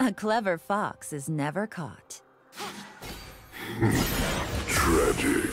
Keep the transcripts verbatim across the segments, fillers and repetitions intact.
A clever fox is never caught. Tragic.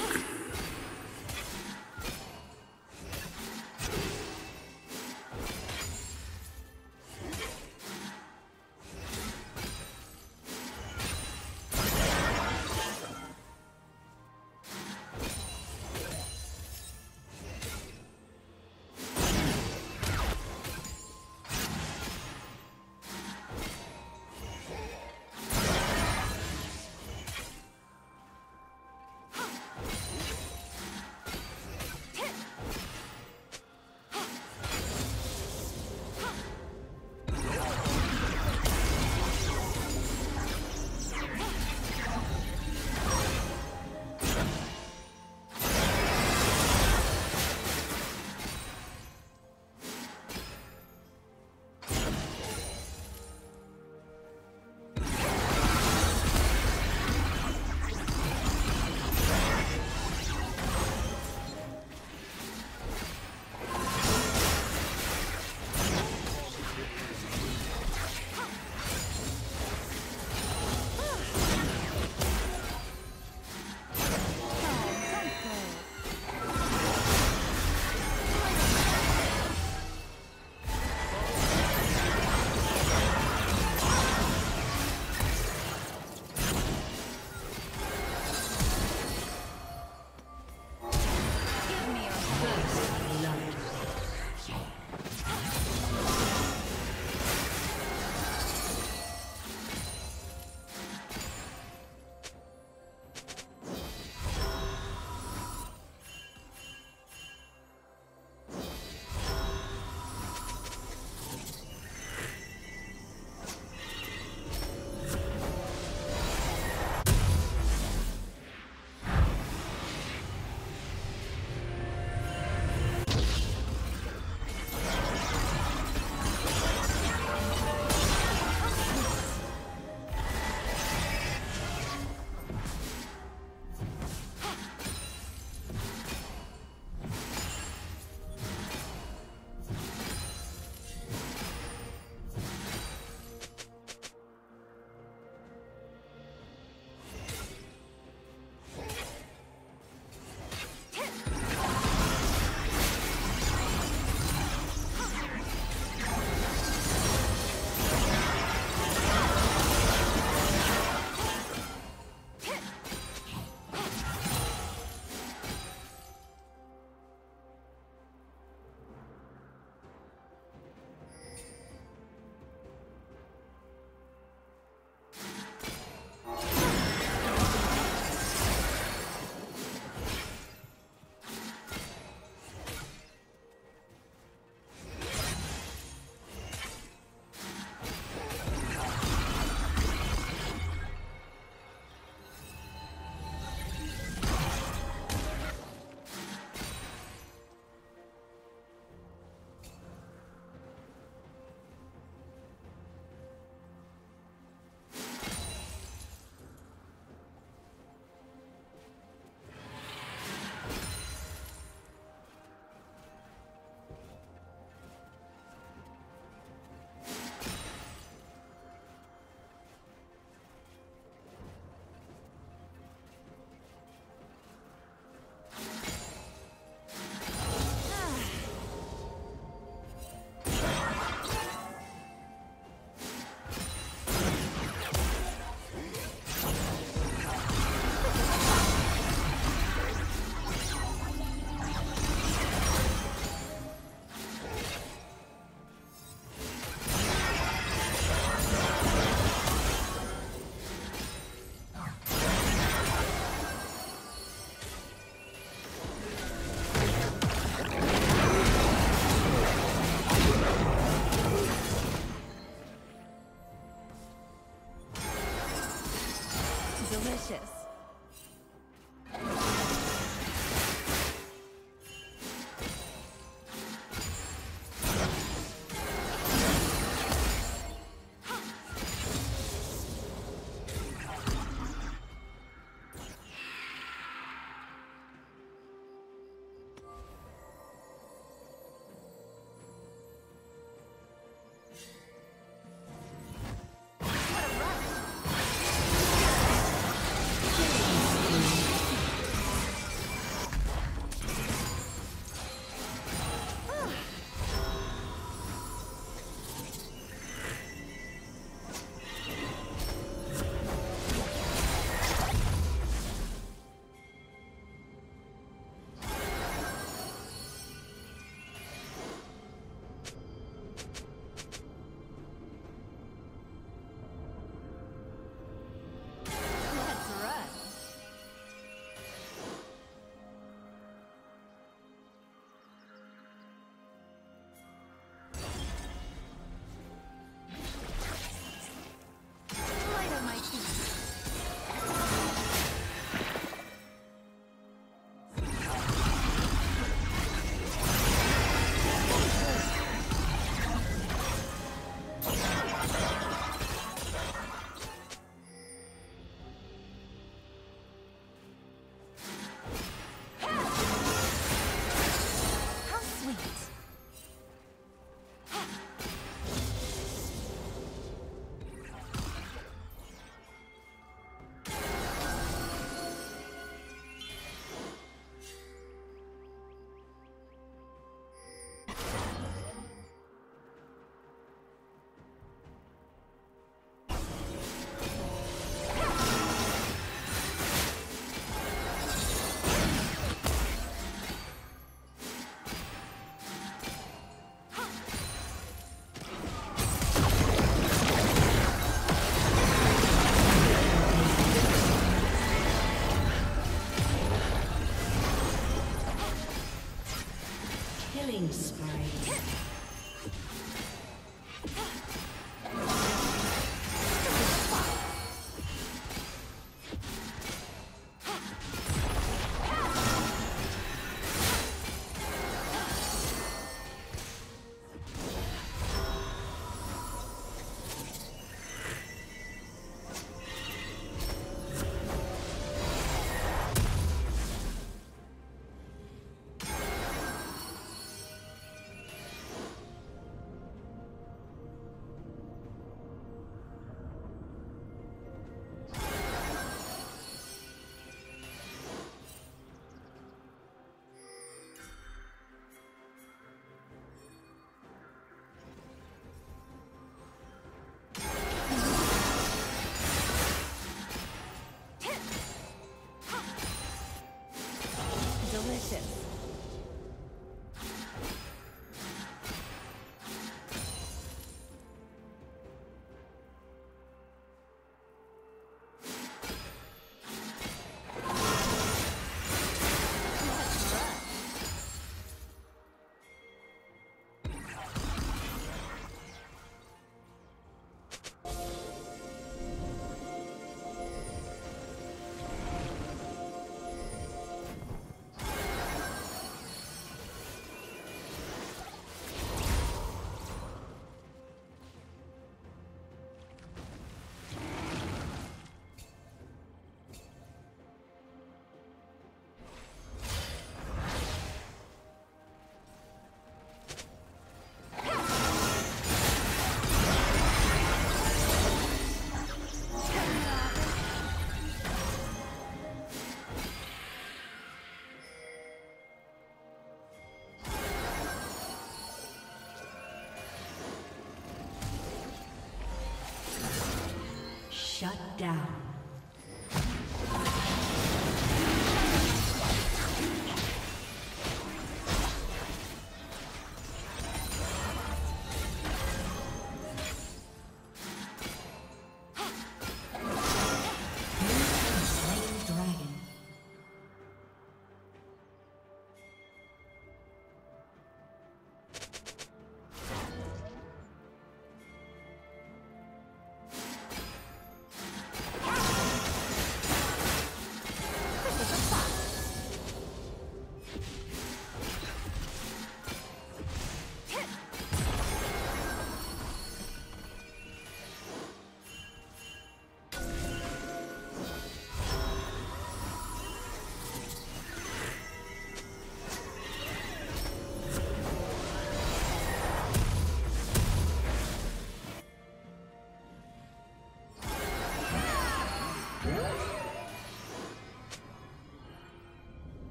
Shut down.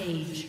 Page.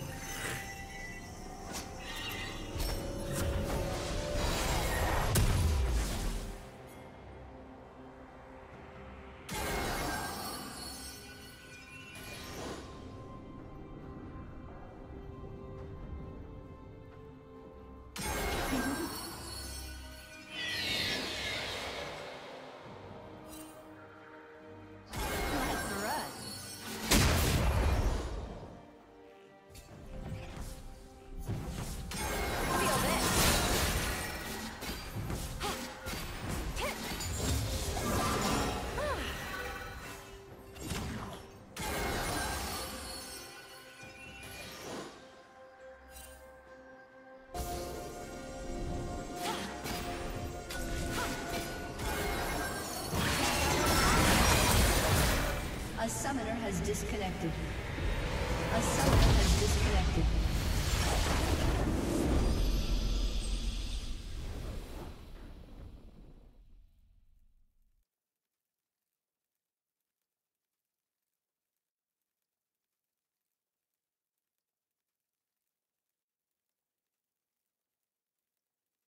A summoner has disconnected. A summoner has disconnected.